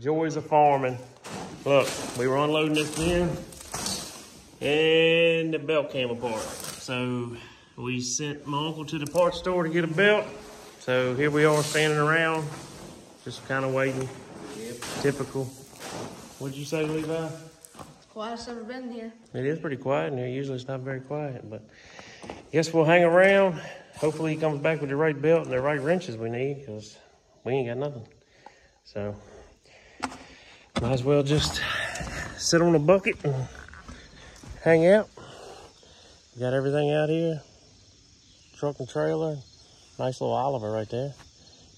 joys of farming. Look, we were unloading this bin and the belt came apart. So we sent my uncle to the parts store to get a belt. So here we are standing around, just kind of waiting. Yep. Typical. What'd you say, Levi? It's quietest I've ever been here. It is pretty quiet in here. Usually it's not very quiet, but I guess we'll hang around. Hopefully he comes back with the right belt and the right wrenches we need, because we ain't got nothing. So might as well just sit on a bucket and hang out. We got everything out here. Truck and trailer. Nice little Oliver right there.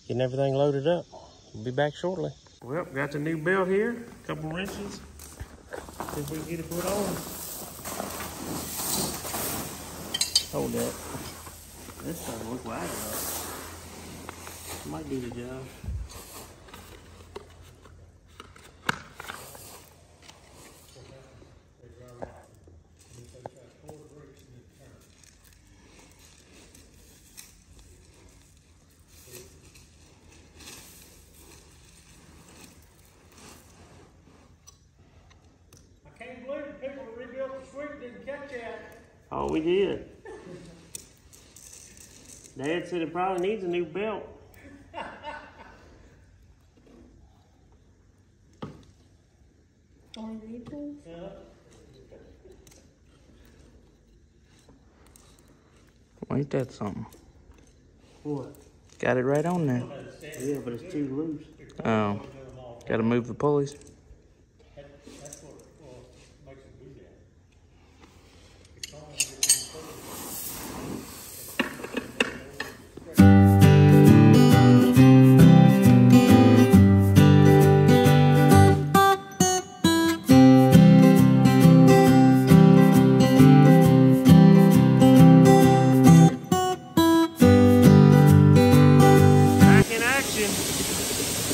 Getting everything loaded up. We'll be back shortly. Well, got the new belt here. A couple wrenches. See if we can get it put on. Hold that. This doesn't look wide enough. Might do the job. Oh, we did. Dad said it probably needs a new belt. Only need one? Yeah. Well, ain't that something? What? Got it right on there. Yeah, but it's too loose. Oh. Gotta move the pulleys.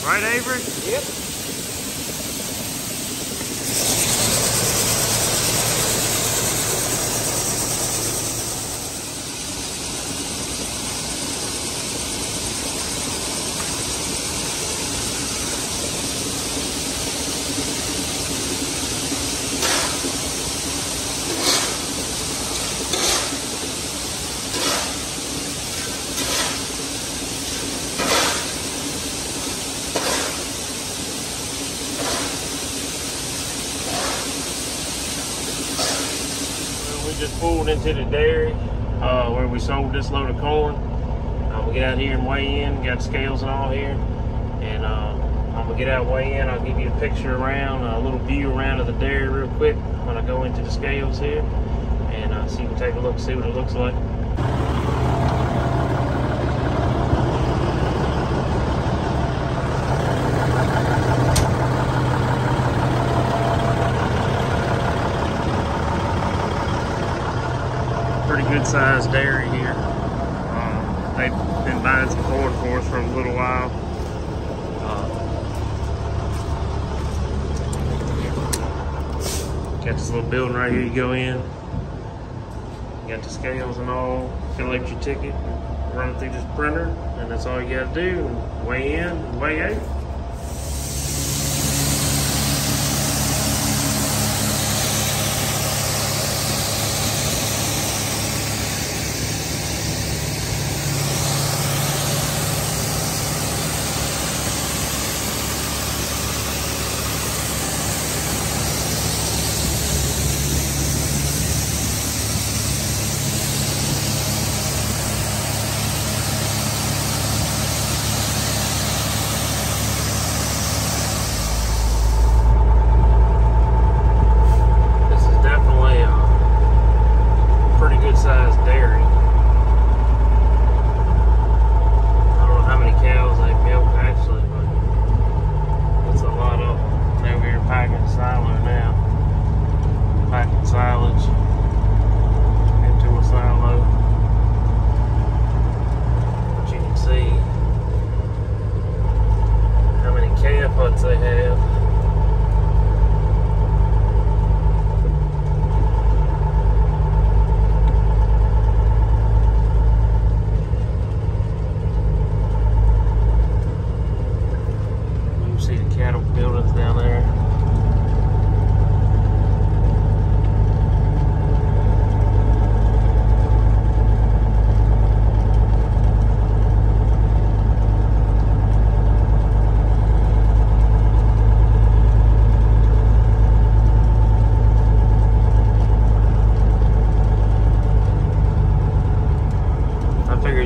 Right, Avery? Yep. Just pulled into the dairy where we sold this load of corn. I'm gonna get out here and weigh in. Got scales and all here, and I'm gonna get out and weigh in. I'll give you a picture around, a little view around of the dairy real quick when I go into the scales here, and so you can take a look, see what it looks like. Good sized dairy here. They've been buying some corn for us for a little while. Got this little building right here you go in. Got the scales and all. Collect your ticket, run it through this printer, and that's all you gotta do. Weigh in and weigh out.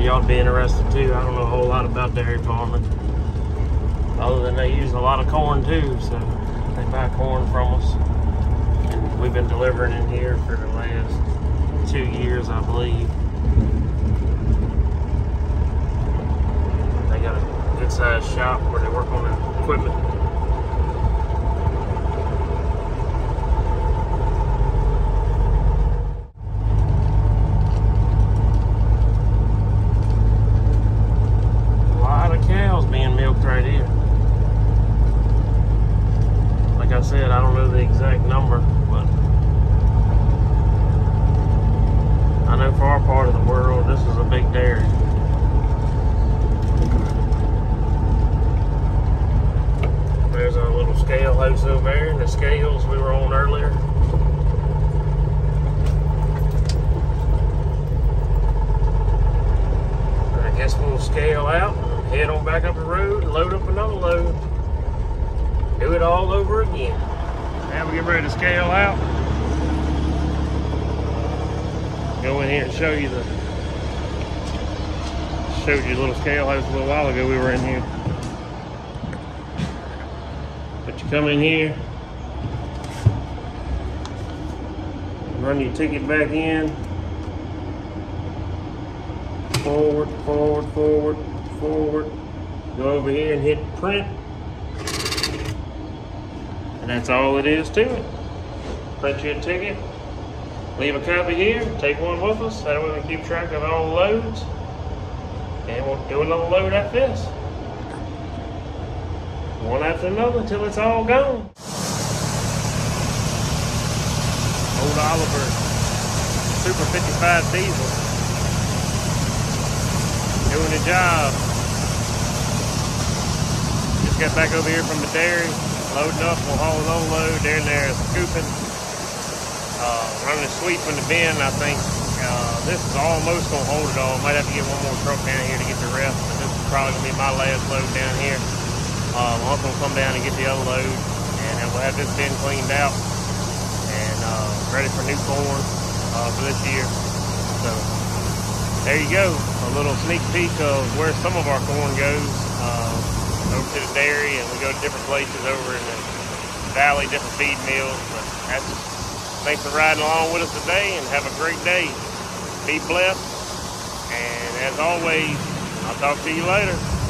y'all be interested too. I don't know a whole lot about dairy farming, other than they use a lot of corn too, so they buy corn from us. And we've been delivering in here for the last 2 years, I believe. They got a good sized shop where they work on the equipment. Scale out, head on back up the road, load up another load, do it all over again. Now we get ready to scale out. Go in here and show you the, showed you a little scale house a little while ago. We were in here, but you come in here, run your ticket back in. Forward, forward, forward, forward. Go over here and hit print. And that's all it is to it. Print your ticket. Leave a copy here. Take one with us. That way we can keep track of all the loads. And we'll do another load like this. One after another until it's all gone. Old Oliver, Super 55 Diesel. Doing the job. Just got back over here from the dairy, loading up, we'll haul an old load. They're in there scooping, running a sweep in the bin, I think. This is almost gonna hold it all. Might have to get one more truck down here to get the rest, but this is probably gonna be my last load down here. My uncle will come down and get the other load, and then we'll have this bin cleaned out and ready for new corn for this year. So there you go, a little sneak peek of where some of our corn goes over to the dairy, and we go to different places over in the valley, different feed mills. But that's just, thanks for riding along with us today, and have a great day. Be blessed, and as always, I'll talk to you later.